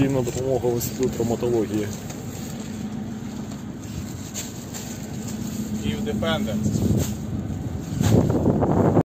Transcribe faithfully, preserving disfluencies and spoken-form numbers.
надійна допомога в інституті травматології. Give Dependence.